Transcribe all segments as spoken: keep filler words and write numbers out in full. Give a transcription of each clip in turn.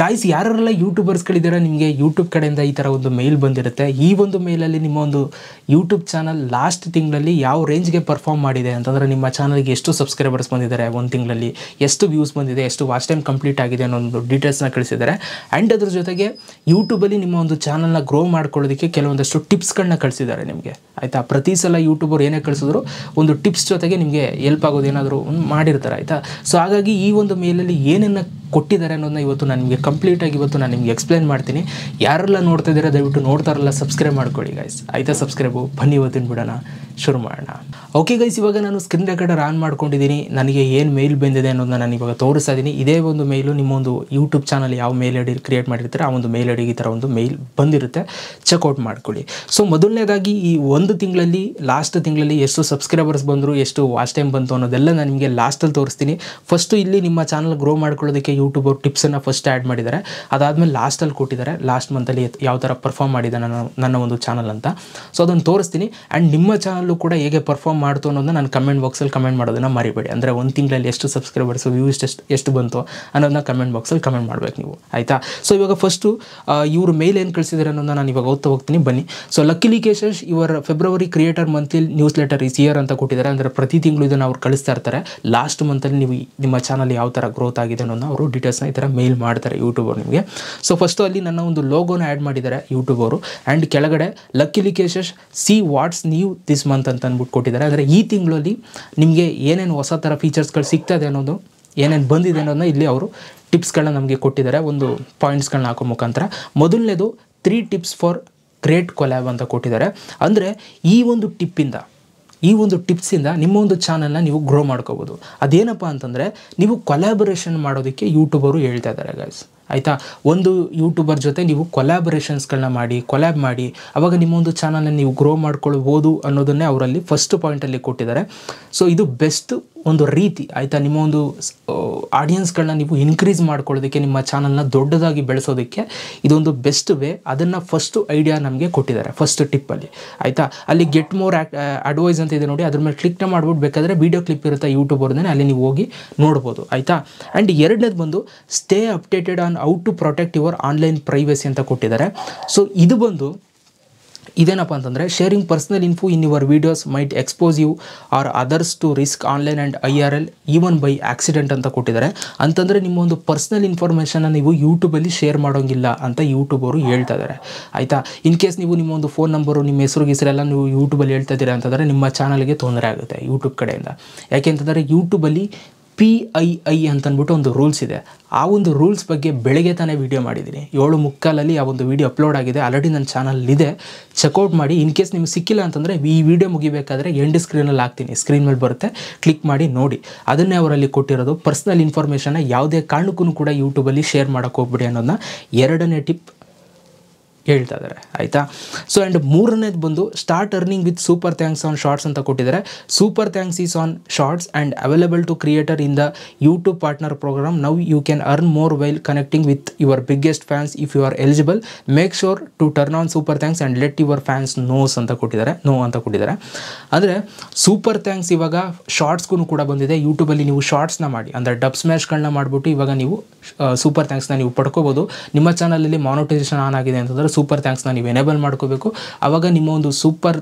Guys, yararella YouTubers galidara nimage YouTube kadeyinda ee tara ondu mail bandirutte ee ondu mail alli nimma ondu YouTube channel last tingalalli yav range ge perform madide antandre nimma channel ge eshtu subscribers bandidare one tingalalli eshtu views bandide eshtu watch time complete agide annondu details na kalisidare and adr jotege YouTube alli nimma ondu channel na grow madkolodikke kelavondashtu tips galna kalisidare nimage aita prati sala YouTuber ene kalisidru ondu tips jotege nimage help agode enadru madirtare aita so hagagi ee ondu mail alli yenanna ಕೊಟ್ಟಿದ್ದಾರೆ ಅನ್ನೋದನ್ನ ಇವತ್ತು ನಾನು ನಿಮಗೆ complete ಆಗಿ ಇವತ್ತು ನಾನು ನಿಮಗೆ explain ಮಾಡ್ತೀನಿ ಯಾರೆಲ್ಲ ನೋಡ್ತಾ ಇದ್ದೀರಾ ದಯವಿಟ್ಟು ನೋಡ್ತಾರಲ್ಲ ಸಬ್ಸ್ಕ್ರೈಬ್ ಮಾಡ್ಕೊಳ್ಳಿ ಗೈಸ್ ಆಯ್ತಾ ಸಬ್ಸ್ಕ್ರೈಬ್ ಬನ್ನಿ ಇವತ್ತಿನ ಬಿಡೋಣ ಶುರು ಮಾಡೋಣ ಓಕೆ ಗೈಸ್ ಇವಾಗ ನಾನು ಸ್ಕ್ರೀನ್ ರೆಕಾರ್ಡರ್ ಆನ್ ಮಾಡ್ಕೊಂಡಿದ್ದೀನಿ ನನಗೆ ಏನು ಮೇಲ್ ಬಂದಿದೆ ಅನ್ನೋದನ್ನ ನಾನು ಇವಾಗ ತೋರಿಸ್ತಾ ಇದೀನಿ ಇದೇ ಒಂದು ಮೇಲ್ ನಿಮ್ಮ ಒಂದು YouTube ಚಾನೆಲ್ ಯಾವ ಮೇಲ್ ಐಡಿ ಕ್ರಿಯೇಟ್ ಮಾಡಿರ್ತೀರಾ ಆ ಒಂದು ಮೇಲ್ ಐಡಿ ಗೆ ಈ ತರ ಒಂದು ಮೇಲ್ ಬಂದಿರುತ್ತೆ ಚೆಕ್ ಔಟ್ ಮಾಡ್ಕೊಳ್ಳಿ ಸೋ ಮೊದಲನೇದಾಗಿ ಈ ಒಂದು ತಿಂಗಳಲ್ಲಿ ಲಾಸ್ಟ್ ತಿಂಗಳಲ್ಲಿ ಎಷ್ಟು ಸಬ್ಸ್ಕ್ರೈಬರ್ಸ್ ಬಂದ್ರು ಎಷ್ಟು ವಾಚ್ ಟೈಮ್ ಬಂತು ಅನ್ನೋದೆಲ್ಲ ನಾನು ನಿಮಗೆ ಲಾಸ್ಟ್ ಅಲ್ಲಿ ತೋರಿಸ್ತೀನಿ ಫಸ್ಟ್ ಇಲ್ಲಿ ನಿಮ್ಮ ಚಾನೆಲ್ ಗ್ರೋ ಮಾಡ್ಕೊಳ್ಳೋದಕ್ಕೆ YouTube ಟಿಪ್ಸ್ ಅನ್ನು ಫಸ್ಟ್ ಆಡ್ ಮಾಡಿದ್ದಾರೆ ಅದಾದ್ಮೇಲೆ ಲಾಸ್ಟ್ ಅಲ್ಲಿ ಕೊಟ್ಟಿದ್ದಾರೆ ಲಾಸ್ಟ್ ಮಂತ್ ಅಲ್ಲಿ ಯಾವ ತರ ಪರ್ಫಾರ್ಮ್ ಮಾಡಿದ ನನ್ನ ನನ್ನ ಒಂದು ಚಾನೆಲ್ ಅಂತ ಸೋ ಅದನ್ನ ತೋರಿಸ್ತೀನಿ ಅಂಡ್ ನಿಮ್ಮ ಚಾನೆಲ್ ಕೂಡ ಹೇಗೆ ಪರ್ಫಾರ್ಮ್ ಮಾಡ್ತು ಅನ್ನೋದನ್ನ ನಾನು ಕಮೆಂಟ್ ಬಾಕ್ಸ್ ಅಲ್ಲಿ ಕಮೆಂಟ್ ಮಾಡೋದನ್ನ ಮರಿಬೇಡಿ ಅಂದ್ರೆ ಒಂದು ತಿಂಗಳಲ್ಲಿ ಎಷ್ಟು ಸಬ್ಸ್ಕ್ರೈಬರ್ಸ್ ವ್ಯೂಸ್ ಎಷ್ಟು ಬಂತು ಅನ್ನೋದನ್ನ ಕಮೆಂಟ್ ಬಾಕ್ಸ್ ಅಲ್ಲಿ ಕಮೆಂಟ್ ಮಾಡಬೇಕು ನೀವು ಆಯ್ತಾ ಸೋ ಇವಾಗ ಫಸ್ಟ್ ಇವರು ಮೇಲ್ ಏನು ಕಳಿಸಿದ್ದಾರೆ ಅನ್ನೋದನ್ನ ನಾನು ಇವಾಗ ಓದ್ತಾ ಹೋಗ್ತೀನಿ ಬನ್ನಿ ಸೋ ಲಕ್ಕಿಲಿ ಕೇಶೇಶ್ ಇವರ February creator monthly news letter is year ಅಂತ ಕೊಟ್ಟಿದ್ದಾರೆ ಅಂದ್ರೆ ಪ್ರತಿ ತಿಂಗಳು ಇದನ್ನ ಅವರು ಕಳಿಸ್ತಾ ಇರ್ತಾರೆ ಲಾಸ್ಟ್ ಮಂತ್ ಅಲ್ಲಿ ನೀವು ನಿಮ್ಮ ಚಾನೆಲ್ ಯಾವ ತರ ಗ್ರೋತ್ ಆಗಿದೆ ಅನ್ನೋದನ್ನ ಅವರು details na itara mail ಮಾಡ್ತಾರೆ YouTube ಅವರು ನಿಮಗೆ ಸೋ ಫಸ್ಟ್ ಅಲ್ಲಿ ನನ್ನ ಒಂದು logo ನ ಆಡ್ ಮಾಡಿದ್ದಾರೆ YouTube ಅವರು ಅಂಡ್ ಕೆಳಗಡೆ ಲಕ್ಕಿಲಿ ಕೇಶೇಶ್ see what's new this month ಅಂತ ಅನ್ಬಿಟ್ಟು ಕೊಟ್ಟಿದ್ದಾರೆ ಅಂದ್ರೆ ಈ ತಿಂಗಳಲ್ಲಿ ನಿಮಗೆ ಏನೇನ್ ಹೊಸ ತರ ಫೀಚರ್ಸ್ ಗಳು ಸಿಗ್ತಾ ಇದೆ ಅನ್ನೋದು ಏನೇನ್ ಬಂದಿದೆ ಅನ್ನೋದನ್ನ ಇಲ್ಲಿ ಅವರು ಟಿಪ್ಸ್ ಗಳನ್ನು ನಮಗೆ ಕೊಟ್ಟಿದ್ದಾರೆ ಒಂದು ಪಾಯಿಂಟ್ಸ್ ಗಳನ್ನು ಹಾಕೋ ಮುಖಾಂತರ ಮೊದಲನೇದು three tips for great collab ಅಂತ ಕೊಟ್ಟಿದ್ದಾರೆ ಅಂದ್ರೆ ಈ ಒಂದು ಟಿಪ್ ಇಂದ ಈ ಒಂದು ಟಿಪ್ಸ್ ಇಂದ ನಿಮ್ಮ ಒಂದು ಚಾನೆಲ್ ನ ನೀವು ಗ್ರೋ ಮಾಡ್ಕೋಬಹುದು ಅದೇನಪ್ಪ ಅಂತಂದ್ರೆ ನೀವು ಕೊಲಾಬರೇಷನ್ ಮಾಡೋದಕ್ಕೆ ಯೂಟ್ಯೂಬರ್ ಹೇಳ್ತಾ ಇದ್ದಾರೆ ಗಾಯ್ಸ್ ಆಯ್ತಾ ಒಂದು ಯೂಟ್ಯೂಬರ್ ಜೊತೆ ನೀವು ಕೊಲಾಬರೇಷನ್ಸ್ ಗಳನ್ನು ಮಾಡಿ ಕೊಲಾಬ್ ಮಾಡಿ ಅವಾಗ ನಿಮ್ಮ ಒಂದು ಚಾನೆಲ್ ಅನ್ನು ನೀವು ಗ್ರೋ ಮಾಡ್ಕೊಳ್ಳಬಹುದು ಅನ್ನೋದನ್ನೇ ಅವರಲ್ಲಿ ಫಸ್ಟ್ ಪಾಯಿಂಟ್ ಅಲ್ಲಿ ಕೊಟ್ಟಿದ್ದಾರೆ ಸೋ ಇದು ಬೆಸ್ಟ್ ಒಂದು ರೀತಿ ಆಯ್ತಾ ನಿಮ್ಮ ಒಂದು ಆಡಿಯನ್ಸ್ ಗಳನ್ನು ನೀವು ಇನ್ಕ್ರೀಸ್ ಮಾಡ್ಕೊಳ್ಳೋದಕ್ಕೆ ನಿಮ್ಮ ಚಾನೆಲ್ ನ ದೊಡ್ಡದಾಗಿ ಬೆಳೆಸೋದಕ್ಕೆ ಇದೊಂದು ಬೆಸ್ಟ್ ವೇ ಅದನ್ನ ಫಸ್ಟ್ ಐಡಿಯಾ ನಮಗೆ ಕೊಟ್ಟಿದ್ದಾರೆ ಫಸ್ಟ್ ಟಿಪ್ ಅಲ್ಲಿ ಆಯ್ತಾ ಅಲ್ಲಿ ಗೆಟ್ ಮೋರ್ ಅಡ್ವೈಸ್ ಅಂತ ಇದೆ ನೋಡಿ ಅದರ ಮೇಲೆ ಕ್ಲಿಕ್ ಮಾಡ್ಬಿಟ್ಟು ಬೇಕಾದ್ರೆ ವಿಡಿಯೋ ಕ್ಲಿಪ್ ಇರುತ್ತೆ YouTube ಅವರನೇ ಅಲ್ಲಿ ನೀವು ಹೋಗಿ ನೋಡಬಹುದು ಆಯ್ತಾ ಅಂಡ್ ಎರಡನೇದು ಬಂದು stay updated on how to protect your online privacy ಅಂತ ಕೊಟ್ಟಿದ್ದಾರೆ ಸೋ ಇದು ಬಂದು ಇದೇನಪ್ಪ ಅಂತಂದ್ರೆ sharing personal info in your videos might expose you or others to risk online and I R L even by accident ಅಂತ ಕೊಟ್ಟಿದ್ದಾರೆ ಅಂತಂದರೆ ನಿಮ್ಮ ಒಂದು ಪರ್ಸ್ನಲ್ ಇನ್ಫಾರ್ಮೇಷನ್ನ ನೀವು ಯೂಟ್ಯೂಬಲ್ಲಿ ಶೇರ್ ಮಾಡೋಂಗಿಲ್ಲ ಅಂತ ಯೂಟ್ಯೂಬ್ ಅವರು ಹೇಳ್ತಾ ಇದ್ದಾರೆ ಆಯಿತಾ ಇನ್ ಕೇಸ್ ನೀವು ನಿಮ್ಮ ಒಂದು ಫೋನ್ ನಂಬರು ನಿಮ್ಮ ಹೆಸರು ಗಿಸರೆಲ್ಲ ನೀವು ಯೂಟ್ಯೂಬಲ್ಲಿ ಹೇಳ್ತಾ ಇದ್ದೀರಾ ಅಂತಂದರೆ ನಿಮ್ಮ ಚಾನಲ್ಗೆ ತೊಂದರೆ ಆಗುತ್ತೆ ಯೂಟ್ಯೂಬ್ ಕಡೆಯಿಂದ ಯಾಕೆಂತಂದರೆ ಯೂಟ್ಯೂಬಲ್ಲಿ ಪಿ ಐ ಐ ಅಂತನ್ಬಿಟ್ಟು ಒಂದು ರೂಲ್ಸ್ ಇದೆ ಆ ಒಂದು ರೂಲ್ಸ್ ಬಗ್ಗೆ ಬೆಳಗ್ಗೆ ತಾನೇ ವಿಡಿಯೋ ಮಾಡಿದ್ದೀನಿ ಏಳು ಮುಕ್ಕಾಲಲ್ಲಿ ಆ ಒಂದು ವಿಡಿಯೋ ಅಪ್ಲೋಡ್ ಆಗಿದೆ ಆಲ್ರೆಡಿ ನನ್ನ ಚಾನಲಲ್ಲಿದೆ ಚೆಕ್ಔಟ್ ಮಾಡಿ ಇನ್ ಕೇಸ್ ನಿಮ್ಗೆ ಸಿಕ್ಕಿಲ್ಲ ಅಂತಂದರೆ ಈ ವಿಡಿಯೋ ಮುಗಿಬೇಕಾದ್ರೆ ಎಂಡ್ ಸ್ಕ್ರೀನಲ್ಲಿ ಹಾಕ್ತೀನಿ ಸ್ಕ್ರೀನ್ ಮೇಲೆ ಬರುತ್ತೆ ಕ್ಲಿಕ್ ಮಾಡಿ ನೋಡಿ ಅದನ್ನೇ ಅವರಲ್ಲಿ ಕೊಟ್ಟಿರೋದು ಪರ್ಸ್ನಲ್ ಇನ್ಫಾರ್ಮೇಷನ್ನ ಯಾವುದೇ ಕಾರಣಕ್ಕೂ ಕೂಡ ಯೂಟ್ಯೂಬಲ್ಲಿ ಶೇರ್ ಮಾಡೋಕ್ಕೆ ಹೋಗ್ಬಿಡಿ ಅನ್ನೋದನ್ನ ಎರಡನೇ ಟಿಪ್ ಹೇಳ್ತಾ ಇದ್ದಾರೆ ಆಯಿತಾ ಸೊ ಆ್ಯಂಡ್ ಮೂರನೇದು ಬಂದು start earning with super thanks on shorts ಅಂತ ಕೊಟ್ಟಿದ್ದಾರೆ super thanks is on shorts and available to creator in the YouTube partner program now you can earn more while connecting with your biggest fans if you are eligible make sure to turn on super thanks and let your fans knows ಅಂತ ಕೊಟ್ಟಿದ್ದಾರೆ no ಅಂತ ಕೊಟ್ಟಿದ್ದಾರೆ ಅಂದರೆ super thanks ಇವಾಗ ಶಾರ್ಟ್ಸ್ಗೂ ಕೂಡ ಬಂದಿದೆ ಯೂಟ್ಯೂಬಲ್ಲಿ ನೀವು ಶಾರ್ಟ್ಸ್ನ ಮಾಡಿ ಅಂದರೆ ಡಬ್ ಸ್ಮ್ಯಾಶ್ಗಳನ್ನ ಮಾಡಿಬಿಟ್ಟು ಇವಾಗ ನೀವು ಸೂಪರ್ ಥ್ಯಾಂಕ್ಸ್ನ ನೀವು ಪಡ್ಕೋಬೋದು ನಿಮ್ಮ ಚಾನಲಲ್ಲಿ ಮಾನಿಟೈಸೇಷನ್ ಆನ್ ಆಗಿದೆ ಅಂತಂದರೆ ಸೂಪರ್ ಥ್ಯಾಂಕ್ಸ್ನ ನೀವು ಎನೇಬಲ್ ಮಾಡ್ಕೋಬೇಕು ಆವಾಗ ನಿಮ್ಮ ಒಂದು ಸೂಪರ್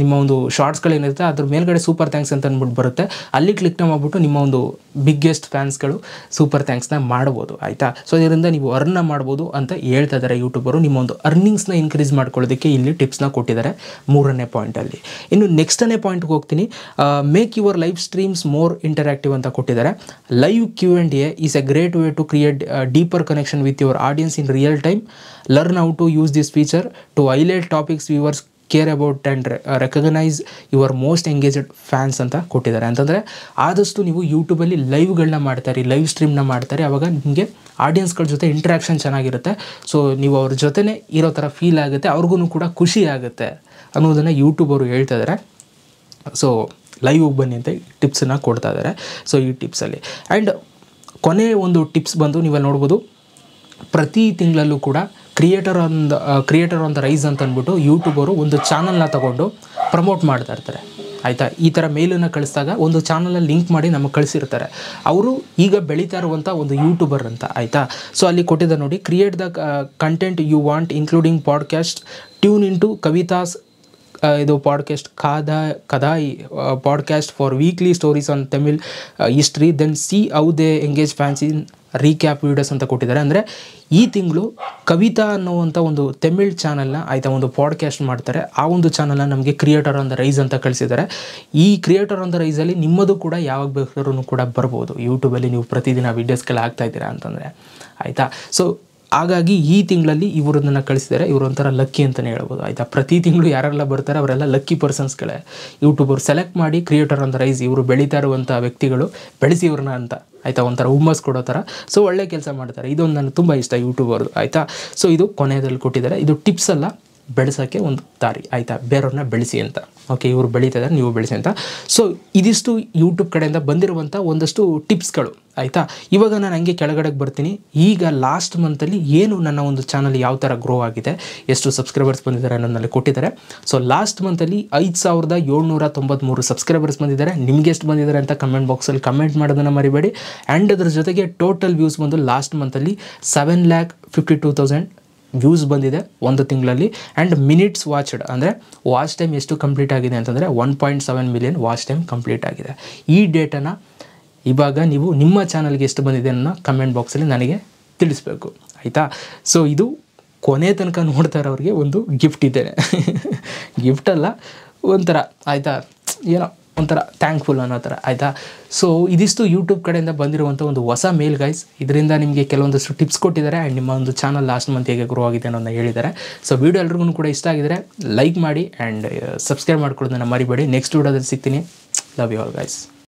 ನಿಮ್ಮ ಒಂದು ಶಾರ್ಟ್ಸ್ಗಳೇನಿರುತ್ತೆ ಅದ್ರ ಮೇಲ್ಗಡೆ ಸೂಪರ್ ಥ್ಯಾಂಕ್ಸ್ ಅಂತ ಅಂದ್ಬಿಟ್ಟು ಬರುತ್ತೆ ಅಲ್ಲಿ ಕ್ಲಿಕ್ ಮಾಡಿಬಿಟ್ಟು ನಿಮ್ಮ ಒಂದು ಬಿಗ್ಗೆಸ್ಟ್ ಫ್ಯಾನ್ಸ್ಗಳು ಸೂಪರ್ ಥ್ಯಾಂಕ್ಸ್ನ ಮಾಡ್ಬೋದು ಆಯಿತಾ ಸೊ ಇದರಿಂದ ನೀವು ಅರ್ನ್ ಮಾಡ್ಬೋದು ಅಂತ ಹೇಳ್ತಾ ಇದ್ದಾರೆ ಯೂಟ್ಯೂಬರು ನಿಮ್ಮ ಒಂದು ಅರ್ನಿಂಗ್ಸ್ನ ಇನ್ಕ್ರೀಸ್ ಮಾಡ್ಕೊಳ್ಳೋದಕ್ಕೆ ಇಲ್ಲಿ ಟಿಪ್ಸ್ನ ಕೊಟ್ಟಿದ್ದಾರೆ ಮೂರನೇ ಪಾಯಿಂಟಲ್ಲಿ ಇನ್ನು ನೆಕ್ಸ್ಟನೇ ಪಾಯಿಂಟ್ಗೆ ಹೋಗ್ತೀನಿ make your live streams more interactive ಅಂತ ಕೊಟ್ಟಿದ್ದಾರೆ live Q and A is a great way to create deeper connection with your audience in real time learn how to use this feature to highlight topics viewers care about and recognise your most engaged fans ಅಂತ ಕೊಟ್ಟಿದ್ದಾರೆ ಅಂತಂದರೆ ಆದಷ್ಟು ನೀವು ಯೂಟ್ಯೂಬಲ್ಲಿ ಲೈವ್ಗಳನ್ನ ಮಾಡ್ತಾರೆ live ಸ್ಟ್ರೀಮ್ನ ಮಾಡ್ತಾರೆ ಆವಾಗ ನಿಮಗೆ ಆಡಿಯನ್ಸ್ಗಳ ಜೊತೆ ಇಂಟ್ರ್ಯಾಕ್ಷನ್ ಚೆನ್ನಾಗಿರುತ್ತೆ ಸೊ ನೀವು ಅವ್ರ ಜೊತೆನೇ ಇರೋ ಥರ ಫೀಲ್ ಆಗುತ್ತೆ ಅವ್ರಿಗೂ ಕೂಡ ಖುಷಿ ಆಗುತ್ತೆ ಅನ್ನೋದನ್ನು ಯೂಟ್ಯೂಬ್ ಅವರು ಹೇಳ್ತಾ ಇದ್ದಾರೆ ಸೊ ಲೈವ್ ಬನ್ನಿ ಅಂತ ಟಿಪ್ಸನ್ನು ಕೊಡ್ತಾ ಇದ್ದಾರೆ ಸೊ ಈ ಟಿಪ್ಸಲ್ಲಿ ಆ್ಯಂಡ್ ಕೊನೆಯ ಒಂದು ಟಿಪ್ಸ್ ಬಂದು ನೀವಲ್ಲಿ ನೋಡ್ಬೋದು ಪ್ರತಿ ತಿಂಗಳಲ್ಲೂ ಕೂಡ creator on the creator on the rise ಅಂತ ಅಂದ್ಬಿಟ್ಟು ಯೂಟ್ಯೂಬರು ಒಂದು ಚಾನಲ್ನ ತಗೊಂಡು ಪ್ರಮೋಟ್ ಮಾಡ್ತಾ ಇರ್ತಾರೆ ಆಯ್ತಾ ಈ ತರ ಮೇಲ್ ಅನ್ನು ಕಳಿಸಿದಾಗ ಒಂದು ಚಾನೆಲ್ ಅಲ್ಲಿ ಲಿಂಕ್ ಮಾಡಿ ನಮಗೆ ಕಳಿಸಿರ್ತಾರೆ ಅವರು ಈಗ ಬೆಳಿತಾ ಇರುವಂತ ಒಂದು ಯೂಟ್ಯೂಬರ್ ಅಂತ ಆಯ್ತಾ ಸೋ ಅಲ್ಲಿ ಕೊಟ್ಟಿದ್ದಾರೆ ನೋಡಿ create the content you want including podcast tune in to Kavitha's ಇದು podcast Kadha Kadhai podcast for weekly stories on Tamil history then see how they engage fans in recap videos ಅಂತ ಕೊಟ್ಟಿದ್ದಾರೆ ಅಂದರೆ ಈ ತಿಂಗಳು ಕವಿತಾ ಅನ್ನುವಂಥ ಒಂದು ತಮಿಳ್ ಚಾನಲ್ನ ಆಯಿತಾ ಒಂದು ಪಾಡ್ಕಾಸ್ಟ್ ಮಾಡ್ತಾರೆ ಆ ಒಂದು ಚಾನಲ್ನ ನಮಗೆ ಕ್ರಿಯೇಟರ್ ಆನ್ ದ ರೈಸ್ ಅಂತ ಕಳಿಸಿದ್ದಾರೆ ಈ ಕ್ರಿಯೇಟರ್ ಆನ್ ದ ರೈಸಲ್ಲಿ ನಿಮ್ಮದು ಕೂಡ ಯಾವಾಗ ಬೇಕಾದ್ರೂ ಕೂಡ ಬರ್ಬೋದು ಯೂಟ್ಯೂಬಲ್ಲಿ ನೀವು ಪ್ರತಿದಿನ ವೀಡಿಯೋಸ್ಗಳು ಹಾಕ್ತಾ ಇದ್ದೀರಾ ಅಂತಂದರೆ ಆಯಿತಾ ಸೊ ಹಾಗಾಗಿ ಈ ತಿಂಗಳಲ್ಲಿ ಇವರನ್ನ ಕಳಿಸಿದ್ದಾರೆ ಇವರು ಒಂಥರ ಲಕ್ಕಿ ಅಂತಲೇ ಹೇಳ್ಬೋದು ಆಯಿತಾ ಪ್ರತಿ ತಿಂಗಳು ಯಾರೆಲ್ಲ ಬರ್ತಾರೆ ಅವರೆಲ್ಲ ಲಕ್ಕಿ ಪರ್ಸನ್ಸ್ಗಳೇ ಯೂಟ್ಯೂಬರ್ ಸೆಲೆಕ್ಟ್ ಮಾಡಿ ಕ್ರಿಯೇಟರ್ ಆನ್ ದ ರೈಸ್ ಇವರು ಬೆಳೀತಾ ಇರುವಂಥ ವ್ಯಕ್ತಿಗಳು ಬೆಳೆಸಿ ಇವ್ರನ್ನ ಅಂತ ಆಯಿತಾ ಒಂಥರ ಹುಮ್ಮಸ್ ಕೊಡೋ ಥರ ಸೊ ಒಳ್ಳೆ ಕೆಲಸ ಮಾಡ್ತಾರೆ ಇದೊಂದು ನನಗೆ ತುಂಬ ಇಷ್ಟ ಯೂಟ್ಯೂಬರ್ದು ಆಯಿತಾ ಸೊ ಇದು ಕೊನೆಯದಲ್ಲಿ ಕೊಟ್ಟಿದ್ದಾರೆ ಇದು ಟಿಪ್ಸ್ ಅಲ್ಲ ಬೆಳೆಸೋಕ್ಕೆ ಒಂದು ದಾರಿ ಆಯಿತಾ ಬೇರೆಯವ್ರನ್ನ ಬೆಳೆಸಿ ಅಂತ ಓಕೆ ಇವರು ಬೆಳೀತಾ ಇದ್ದಾರೆ ನೀವು ಬೆಳೆಸಿ ಅಂತ ಸೊ ಇದಿಷ್ಟು ಯೂಟ್ಯೂಬ್ ಕಡೆಯಿಂದ ಬಂದಿರುವಂಥ ಒಂದಷ್ಟು ಟಿಪ್ಸ್ಗಳು ಆಯಿತಾ ಇವಾಗ ನಾನು ಹಂಗೆ ಕೆಳಗಡೆಗೆ ಬರ್ತೀನಿ ಈಗ ಲಾಸ್ಟ್ ಮಂತಲ್ಲಿ ಏನು ನನ್ನ ಒಂದು ಚಾನಲ್ ಯಾವ ಥರ ಗ್ರೋ ಆಗಿದೆ ಎಷ್ಟು ಸಬ್ಸ್ಕ್ರೈಬರ್ಸ್ ಬಂದಿದ್ದಾರೆ ನನ್ನಲ್ಲಿ ಕೊಟ್ಟಿದ್ದಾರೆ ಸೊ ಲಾಸ್ಟ್ ಮಂತಲ್ಲಿ ಐದು ಸಾವಿರದ ಏಳ್ನೂರ ತೊಂಬತ್ತ್ಮೂರು ಸಬ್ಸ್ಕ್ರೈಬರ್ಸ್ ಬಂದಿದ್ದಾರೆ ನಿಮ್ಗೆ ಎಷ್ಟು ಬಂದಿದ್ದಾರೆ ಅಂತ ಕಮೆಂಟ್ ಬಾಕ್ಸಲ್ಲಿ ಕಮೆಂಟ್ ಮಾಡೋದನ್ನು ಮರಿಬೇಡಿ ಆ್ಯಂಡ್ ಅದ್ರ ಜೊತೆಗೆ ಟೋಟಲ್ ವ್ಯೂಸ್ ಬಂದು ಲಾಸ್ಟ್ ಮಂತಲ್ಲಿ seven lakh fifty two thousand views ಬಂದಿದೆ ಒಂದು ತಿಂಗಳಲ್ಲಿ ಆ್ಯಂಡ್ ಮಿನಿಟ್ಸ್ ವಾಚ್ಡ್ ಅಂದರೆ ವಾಚ್ ಟೈಮ್ ಎಷ್ಟು ಕಂಪ್ಲೀಟ್ ಆಗಿದೆ ಅಂತಂದರೆ one point seven million watch time complete ಆಗಿದೆ ಈ ಡೇಟನ್ನು ಇವಾಗ ನೀವು ನಿಮ್ಮ ಚಾನಲ್ಗೆ ಎಷ್ಟು ಬಂದಿದೆ ಅನ್ನೋ ಕಮೆಂಟ್ ಬಾಕ್ಸಲ್ಲಿ ನನಗೆ ತಿಳಿಸ್ಬೇಕು ಆಯಿತಾ ಸೊ ಇದು ಕೊನೆ ತನಕ ನೋಡ್ತಾ ಇರೋರಿಗೆ ಒಂದು ಗಿಫ್ಟ್ ಇದ್ದೇನೆ ಗಿಫ್ಟ್ ಅಲ್ಲ ಒಂಥರ ಆಯಿತಾ ಏನೋ ಒಂಥರ ಥ್ಯಾಂಕ್ಫುಲ್ ಅನ್ನೋ ಥರ ಆಯಿತಾ ಸೊ ಇದಿಷ್ಟು ಯೂಟ್ಯೂಬ್ ಕಡೆಯಿಂದ ಬಂದಿರುವಂಥ ಒಂದು ಹೊಸ ಮೇಲ್ ಗೈಸ್ ಇದರಿಂದ ನಿಮಗೆ ಕೆಲವೊಂದಷ್ಟು ಟಿಪ್ಸ್ ಕೊಟ್ಟಿದ್ದಾರೆ ಆ್ಯಂಡ್ ನಿಮ್ಮ ಒಂದು ಚಾನಲ್ ಲಾಸ್ಟ್ ಮಂತ್ ಹೇಗೆ ಗ್ರೋ ಆಗಿದೆ ಅನ್ನೋದನ್ನ ಹೇಳಿದ್ದಾರೆ ಸೊ ವೀಡಿಯೋ ಎಲ್ರಿಗೂ ಕೂಡ ಇಷ್ಟ ಆಗಿದರೆ ಲೈಕ್ ಮಾಡಿ ಆ್ಯಂಡ್ ಸಬ್ಸ್ಕ್ರೈಬ್ ಮಾಡ್ಕೊಳ್ಳೋದನ್ನು ಮರಿಬೇಡಿ ನೆಕ್ಸ್ಟ್ ವೀಡಿಯೋದಲ್ಲಿ ಸಿಗ್ತೀನಿ ಲವ್ ಯು ಆಲ್ ಗೈಸ್